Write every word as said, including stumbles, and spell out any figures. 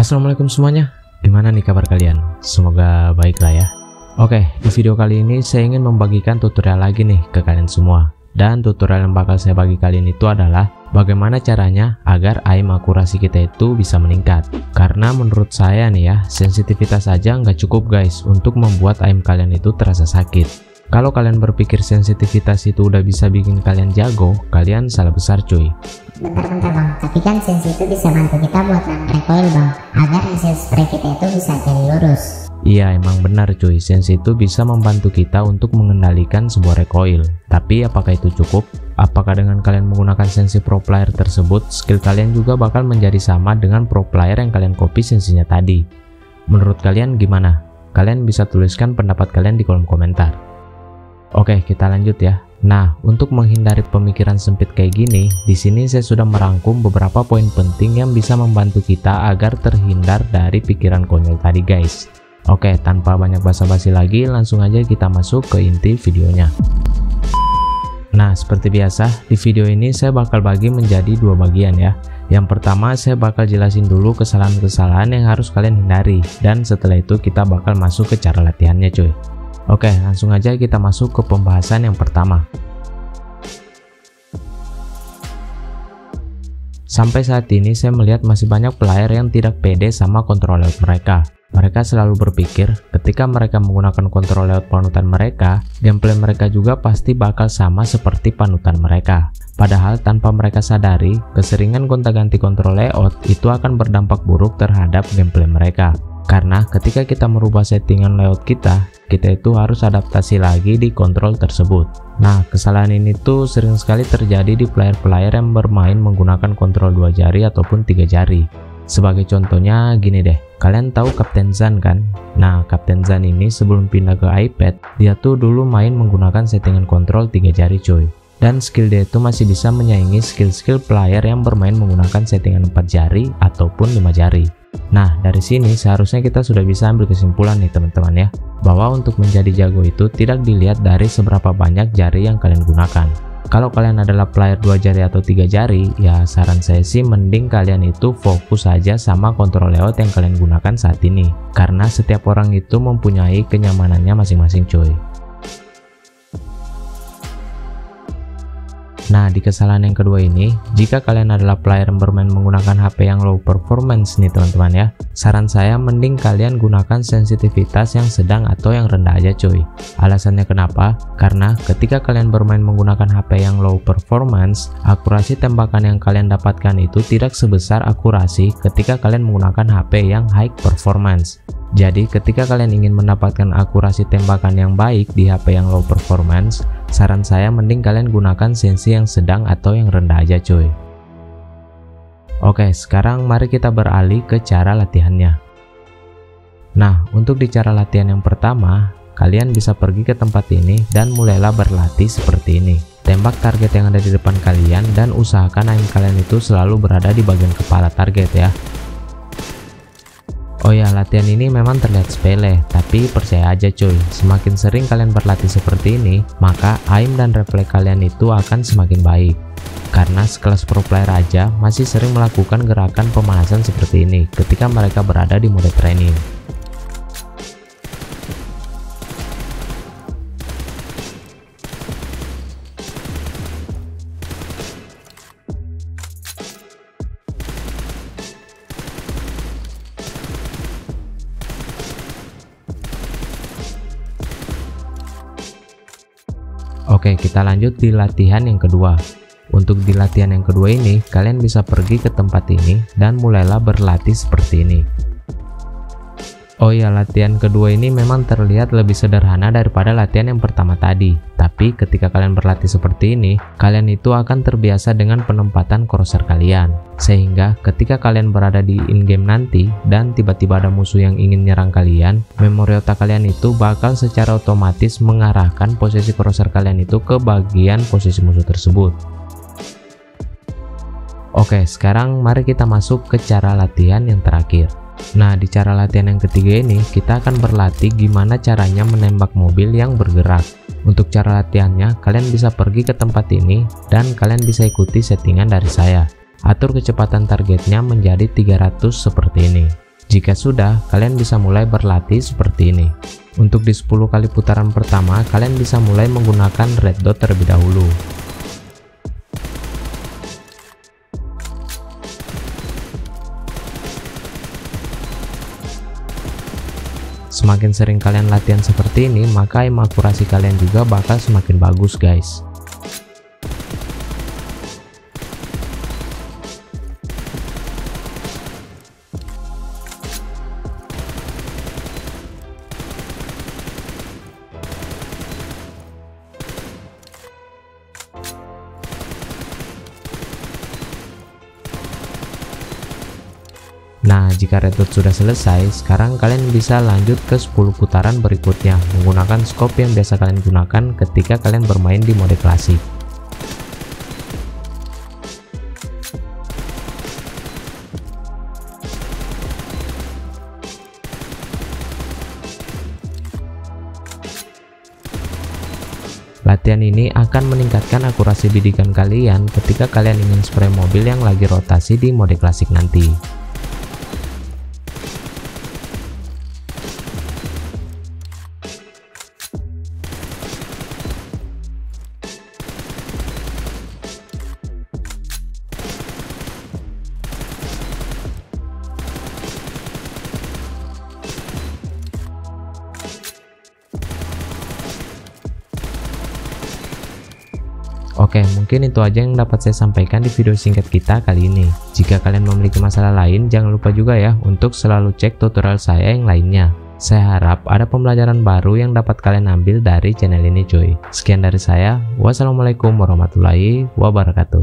Assalamualaikum semuanya, gimana nih kabar kalian? Semoga baik lah ya. Oke, di video kali ini saya ingin membagikan tutorial lagi nih ke kalian semua. Dan tutorial yang bakal saya bagi kalian itu adalah bagaimana caranya agar aim akurasi kita itu bisa meningkat. Karena menurut saya nih ya, sensitivitas saja nggak cukup guys untuk membuat aim kalian itu terasa sakit. Kalau kalian berpikir sensitivitas itu udah bisa bikin kalian jago, kalian salah besar cuy. Bentar bentar bang, tapi kan sensi itu bisa bantu kita buat nambah recoil bang, agar hasil spray kita itu bisa jadi lurus. Iya emang benar cuy, sensi itu bisa membantu kita untuk mengendalikan sebuah recoil. Tapi apakah itu cukup? Apakah dengan kalian menggunakan sensi pro player tersebut, skill kalian juga bakal menjadi sama dengan pro player yang kalian copy sensinya tadi? Menurut kalian gimana? Kalian bisa tuliskan pendapat kalian di kolom komentar. Oke, kita lanjut ya. Nah, untuk menghindari pemikiran sempit kayak gini, di sini saya sudah merangkum beberapa poin penting yang bisa membantu kita agar terhindar dari pikiran konyol tadi, guys. Oke, tanpa banyak basa-basi lagi, langsung aja kita masuk ke inti videonya. Nah, seperti biasa, di video ini saya bakal bagi menjadi dua bagian ya. Yang pertama, saya bakal jelasin dulu kesalahan-kesalahan yang harus kalian hindari, dan setelah itu kita bakal masuk ke cara latihannya, cuy. Oke, langsung aja kita masuk ke pembahasan yang pertama. Sampai saat ini saya melihat masih banyak player yang tidak pede sama kontrol layout mereka. Mereka selalu berpikir ketika mereka menggunakan kontrol layout panutan mereka, gameplay mereka juga pasti bakal sama seperti panutan mereka. Padahal tanpa mereka sadari, keseringan gonta-ganti kontrol layout itu akan berdampak buruk terhadap gameplay mereka. Karena ketika kita merubah settingan layout kita, kita itu harus adaptasi lagi di kontrol tersebut. Nah, kesalahan ini tuh sering sekali terjadi di player-player yang bermain menggunakan kontrol dua jari ataupun tiga jari. Sebagai contohnya gini deh, kalian tahu Captain Zan kan? Nah, Captain Zan ini sebelum pindah ke iPad, dia tuh dulu main menggunakan settingan kontrol tiga jari cuy. Dan skill dia itu masih bisa menyaingi skill-skill player yang bermain menggunakan settingan empat jari ataupun lima jari. Nah, dari sini seharusnya kita sudah bisa ambil kesimpulan nih teman-teman ya, bahwa untuk menjadi jago itu tidak dilihat dari seberapa banyak jari yang kalian gunakan. Kalau kalian adalah player dua jari atau tiga jari, ya saran saya sih mending kalian itu fokus aja sama kontrol layout yang kalian gunakan saat ini, karena setiap orang itu mempunyai kenyamanannya masing-masing cuy. Nah, di kesalahan yang kedua ini, jika kalian adalah player yang bermain menggunakan H P yang low performance nih teman-teman ya, saran saya mending kalian gunakan sensitivitas yang sedang atau yang rendah aja cuy. Alasannya kenapa? Karena ketika kalian bermain menggunakan H P yang low performance, akurasi tembakan yang kalian dapatkan itu tidak sebesar akurasi ketika kalian menggunakan H P yang high performance. Jadi ketika kalian ingin mendapatkan akurasi tembakan yang baik di H P yang low performance, saran saya mending kalian gunakan sensi yang sedang atau yang rendah aja cuy. Oke, sekarang mari kita beralih ke cara latihannya. Nah, untuk di cara latihan yang pertama, kalian bisa pergi ke tempat ini dan mulailah berlatih seperti ini. Tembak target yang ada di depan kalian dan usahakan aim kalian itu selalu berada di bagian kepala target ya. Oh ya, latihan ini memang terlihat sepele, tapi percaya aja cuy, semakin sering kalian berlatih seperti ini, maka aim dan refleks kalian itu akan semakin baik. Karena sekelas pro player aja masih sering melakukan gerakan pemanasan seperti ini ketika mereka berada di mode training. Oke, kita lanjut di latihan yang kedua. Untuk di latihan yang kedua ini, kalian bisa pergi ke tempat ini dan mulailah berlatih seperti ini. Oh ya, latihan kedua ini memang terlihat lebih sederhana daripada latihan yang pertama tadi. Tapi ketika kalian berlatih seperti ini, kalian itu akan terbiasa dengan penempatan crosshair kalian. Sehingga ketika kalian berada di in-game nanti dan tiba-tiba ada musuh yang ingin nyerang kalian, memori otak kalian itu bakal secara otomatis mengarahkan posisi crosshair kalian itu ke bagian posisi musuh tersebut. Oke, sekarang mari kita masuk ke cara latihan yang terakhir. Nah, di cara latihan yang ketiga ini, kita akan berlatih gimana caranya menembak mobil yang bergerak. Untuk cara latihannya, kalian bisa pergi ke tempat ini dan kalian bisa ikuti settingan dari saya. Atur kecepatan targetnya menjadi tiga ratus seperti ini. Jika sudah, kalian bisa mulai berlatih seperti ini. Untuk di sepuluh kali putaran pertama, kalian bisa mulai menggunakan red dot terlebih dahulu. Semakin sering kalian latihan seperti ini, maka aim akurasi kalian juga bakal semakin bagus, guys. Nah, jika red dot sudah selesai, sekarang kalian bisa lanjut ke sepuluh putaran berikutnya menggunakan scope yang biasa kalian gunakan ketika kalian bermain di mode klasik. Latihan ini akan meningkatkan akurasi bidikan kalian ketika kalian ingin spray mobil yang lagi rotasi di mode klasik nanti. Oke, mungkin itu aja yang dapat saya sampaikan di video singkat kita kali ini. Jika kalian memiliki masalah lain, jangan lupa juga ya untuk selalu cek tutorial saya yang lainnya. Saya harap ada pembelajaran baru yang dapat kalian ambil dari channel ini, cuy. Sekian dari saya, wassalamualaikum warahmatullahi wabarakatuh.